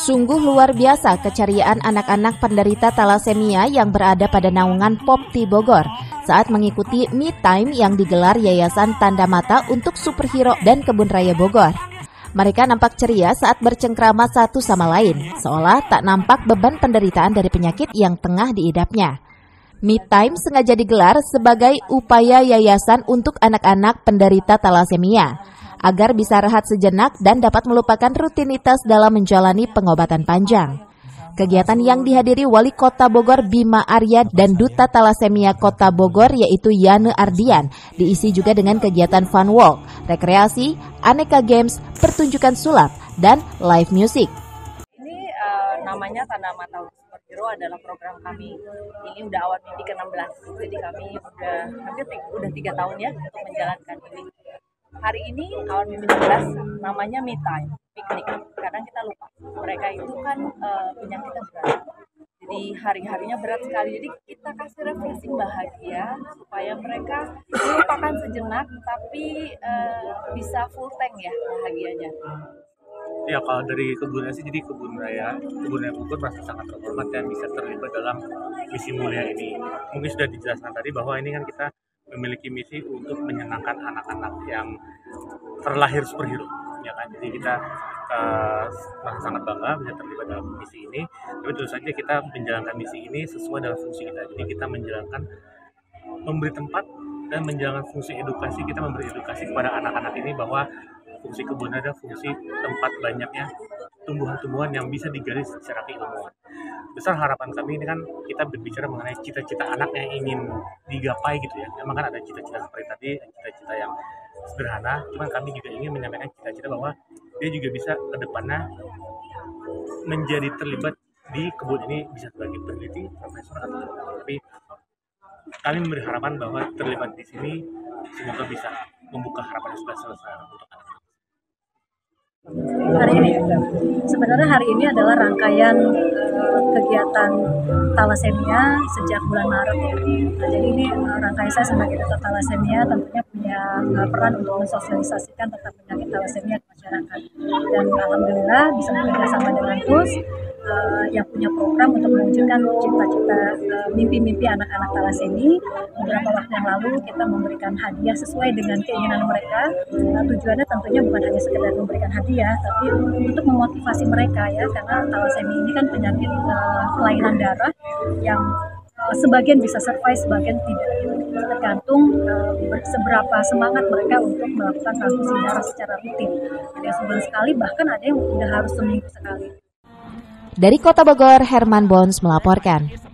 Sungguh luar biasa keceriaan anak-anak penderita thalassemia yang berada pada naungan Popti Bogor saat mengikuti Me Time yang digelar Yayasan Tanda Mata untuk Superhero dan Kebun Raya Bogor. Mereka nampak ceria saat bercengkrama satu sama lain, seolah tak nampak beban penderitaan dari penyakit yang tengah diidapnya. Me Time sengaja digelar sebagai upaya yayasan untuk anak-anak penderita thalassemia, agar bisa rehat sejenak dan dapat melupakan rutinitas dalam menjalani pengobatan panjang. Kegiatan yang dihadiri Wali Kota Bogor Bima Aryad dan Duta Thalassemia Kota Bogor yaitu Yanu Ardian diisi juga dengan kegiatan fun walk, rekreasi, aneka games, pertunjukan sulap, dan live music. Ini namanya Tanama Tahun Superhero adalah program kami. Ini udah awal mimpi ke-16, jadi kami udah 3 tahun ya untuk menjalankan ini. Hari ini awal mimpi 16 namanya Me Time, piknik. Kadang kita lupa, mereka itu kan penyakitnya berat. Jadi hari-harinya berat sekali. Jadi kita kasih refreshing bahagia supaya mereka melupakan sejenak tapi bisa full tank ya bahagianya. Ya kalau dari kebunnya sih, jadi Kebun Raya Bogor merasa sangat terhormat dan bisa terlibat dalam misi mulia ini. Mungkin sudah dijelaskan tadi bahwa ini kan kita memiliki misi untuk menyenangkan anak-anak yang terlahir superhero, ya kan? Jadi kita sangat bangga bisa terlibat dalam misi ini. Tapi tentu saja kita menjalankan misi ini sesuai dengan fungsi kita. Jadi kita menjalankan, memberi tempat dan menjalankan fungsi edukasi. Kita memberi edukasi kepada anak-anak ini bahwa fungsi kebun ada fungsi tempat banyaknya tumbuhan-tumbuhan yang bisa digali secara keilmuan. Besar harapan kami ini kan kita berbicara mengenai cita-cita anak yang ingin digapai gitu ya. Memang kan ada cita-cita seperti tadi, cita-cita yang sederhana. Cuman kami juga ingin menyampaikan cita-cita bahwa dia juga bisa ke depannya menjadi terlibat di kebun ini, bisa sebagai peneliti, profesor atau apa. Tapi kami memberi harapan bahwa terlibat di sini semoga bisa membuka harapan yang sudah selesai untuk anak. Sebenarnya hari ini adalah rangkaian kegiatan thalassemia sejak bulan Maret ya. Nah, jadi ini rangkaian saya sebagai Duta Thalassemia tentunya punya peran untuk mensosialisasikan tentang penyakit thalassemia ke masyarakat. Dan alhamdulillah bisa bekerja sama dengan Pus yang punya program untuk mewujudkan cita-cita mimpi-mimpi anak-anak thalassemia. Beberapa waktu yang lalu kita memberikan hadiah sesuai dengan keinginan mereka. Tujuannya tentunya bukan hanya sekedar memberikan hadiah, tapi untuk memotivasi mereka ya, karena thalassemia ini kan penyakit kelainan darah yang sebagian bisa survive, sebagian tidak. Tergantung seberapa semangat mereka untuk melakukan transfusi darah secara rutin. Ada yang sebulan sekali, bahkan ada yang sudah harus seminggu sekali. Dari Kota Bogor, Herman Bonds melaporkan.